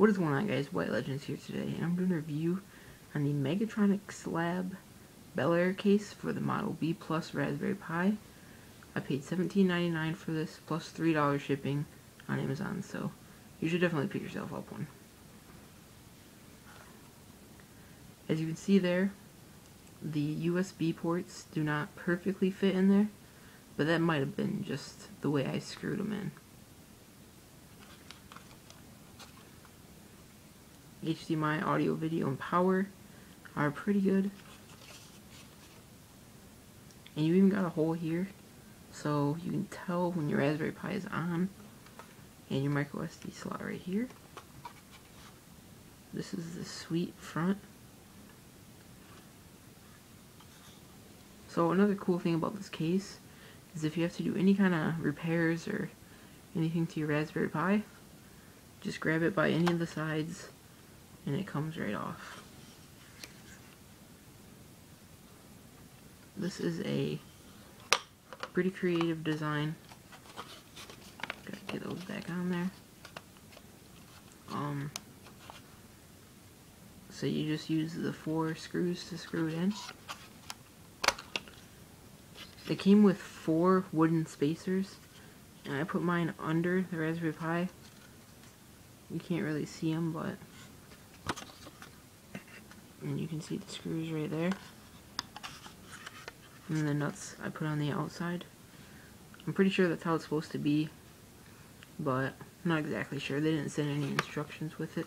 What is going on, guys? White Legends here today, and I'm doing a review on the Megatronics Lab Bel Air case for the Model B Plus Raspberry Pi. I paid $17.99 for this, plus $3 shipping on Amazon, so you should definitely pick yourself up one. As you can see there, the USB ports do not perfectly fit in there, but that might have been just the way I screwed them in. HDMI, audio, video, and power are pretty good. And you even got a hole here, so you can tell when your Raspberry Pi is on. And your microSD slot right here. This is the sweet front. So another cool thing about this case is if you have to do any kind of repairs or anything to your Raspberry Pi, just grab it by any of the sides, and it comes right off. This is a pretty creative design. Gotta get those back on there. So you just use the 4 screws to screw it in. It came with 4 wooden spacers, and I put mine under the Raspberry Pi. You can't really see them, but. And you can see the screws right there, and then the nuts I put on the outside. I'm pretty sure that's how it's supposed to be, but I'm not exactly sure. They didn't send any instructions with it.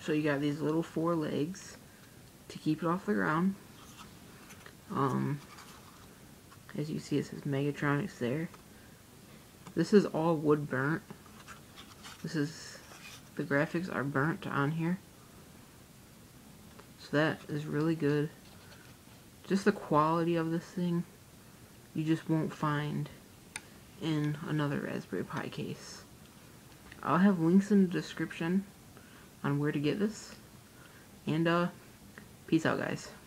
So you got these little 4 legs to keep it off the ground. As you see, it says Megatronics there. This is all wood burnt. The graphics are burnt on here, so that is really good. Just the quality of this thing, you just won't find in another Raspberry Pi case. I'll have links in the description on where to get this, and peace out, guys.